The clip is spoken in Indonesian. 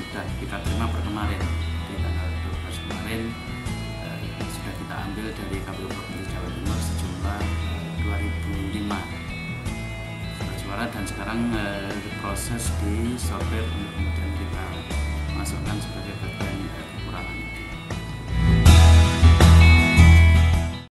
sudah kita terima per kemarin, di tanggal 12 kemarin sudah kita ambil dari KPU Provinsi Jawa Timur sejumlah 2.005 surat suara, dan sekarang proses di software untuk kemudian kita masukkan sebagai bagian